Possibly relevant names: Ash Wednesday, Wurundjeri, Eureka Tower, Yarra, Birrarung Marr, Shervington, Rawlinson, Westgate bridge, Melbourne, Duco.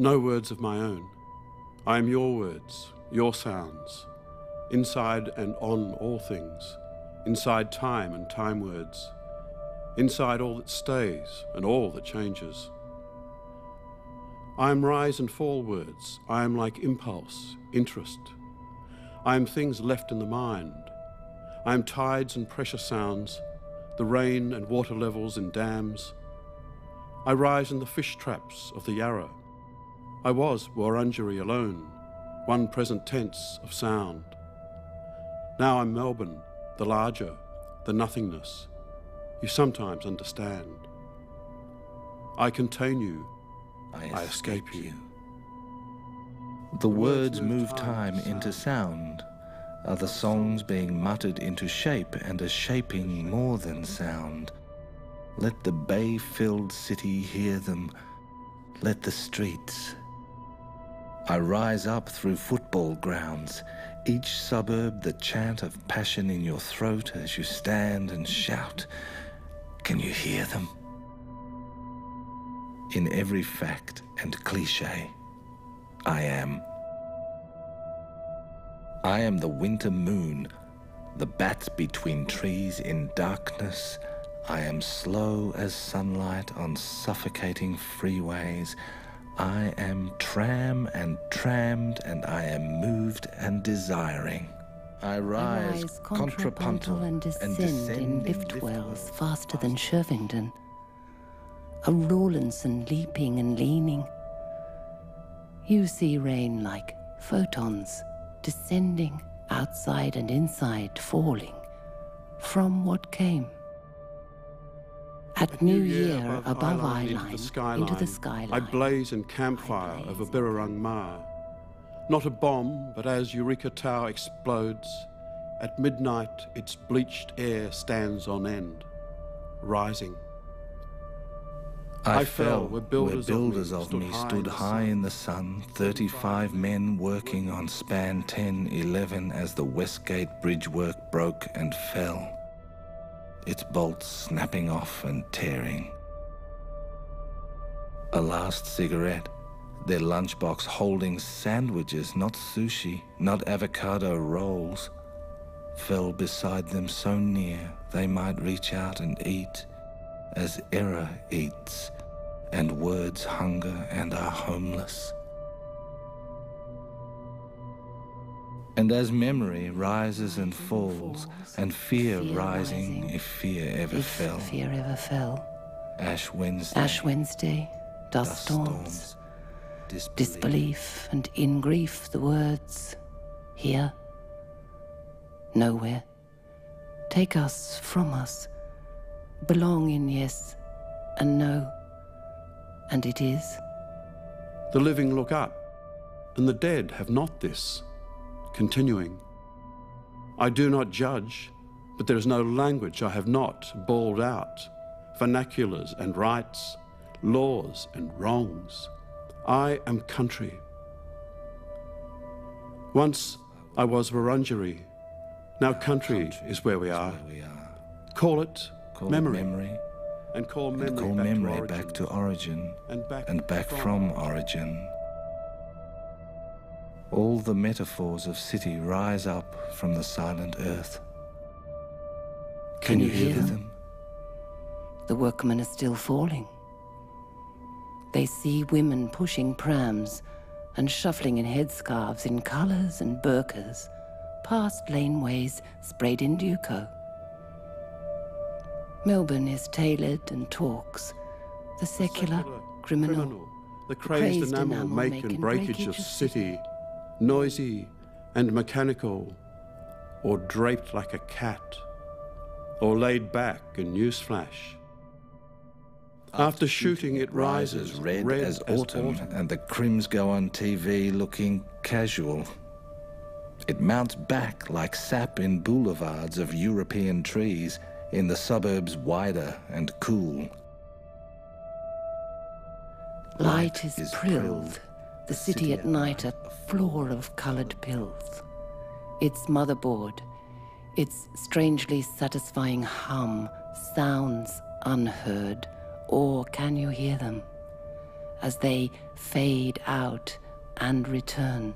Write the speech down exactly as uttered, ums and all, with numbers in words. No words of my own. I am your words, your sounds, inside and on all things, inside time and time words, inside all that stays and all that changes. I am rise and fall words. I am like impulse, interest. I am things left in the mind. I am tides and pressure sounds, the rain and water levels in dams. I rise in the fish traps of the Yarra. I was Wurundjeri alone, one present tense of sound. Now I'm Melbourne, the larger, the nothingness. You sometimes understand. I contain you. I, I escape, escape you. you. The, the words, words move time, time into sound, are the songs being muttered into shape and a shaping more than sound. Let the bay-filled city hear them. Let the streets. I rise up through football grounds, each suburb the chant of passion in your throat as you stand and shout. Can you hear them? In every fact and cliche, I am. I am the winter moon, the bats between trees in darkness. I am slow as sunlight on suffocating freeways. I am tram and trammed, and I am moved and desiring. I rise, rise contrapuntal and descend, and descend in lift wells faster than Shervington. A Rawlinson leaping and leaning. You see rain like photons, descending outside and inside, falling from what came. At New Year, Year above, above eye line, into, into the skyline, I blaze in campfire over Birrarung Marr. Not a bomb, but as Eureka Tower explodes, at midnight its bleached air stands on end, rising. I, I fell where builders, where builders of, me of me stood high in the sun, thirty-five men working on span ten, eleven as the Westgate bridge work broke and fell, its bolts snapping off and tearing. A last cigarette, their lunchbox holding sandwiches, not sushi, not avocado rolls, fell beside them so near they might reach out and eat, as error eats, and words hunger and are homeless. And as memory rises and falls, and fear, fear rising, rising, if fear ever if fell, fear ever fell. Ash Wednesday, Ash Wednesday, dust, dust storms, storms disbelief, disbelief, and in grief the words, here, nowhere, take us from us, belong in yes and no, and it is. The living look up, and the dead have not this. Continuing, I do not judge, but there is no language I have not bawled out, vernaculars and rights, laws and wrongs. I am country. Once I was Wurundjeri, now country is where we are. Call it memory, and call memory back to origin, and back from origin. All the metaphors of city rise up from the silent earth. Can, Can you hear, hear them? them? The workmen are still falling. They see women pushing prams and shuffling in headscarves in colours and burkas, past laneways sprayed in duco. Melbourne is tailored and talks, the secular, the secular criminal, criminal, the crazed, crazed enamel, enamel make and breakage of city, noisy and mechanical, or draped like a cat, or laid back in newsflash. After, After shooting, it rises, rises red, red as, as autumn, autumn, and the crims go on T V looking casual. It mounts back like sap in boulevards of European trees, in the suburbs wider and cool. Light, Light is, is prilled. prilled. The city at night, a floor of coloured pills. Its motherboard, its strangely satisfying hum, sounds unheard, or can you hear them? as they fade out and return.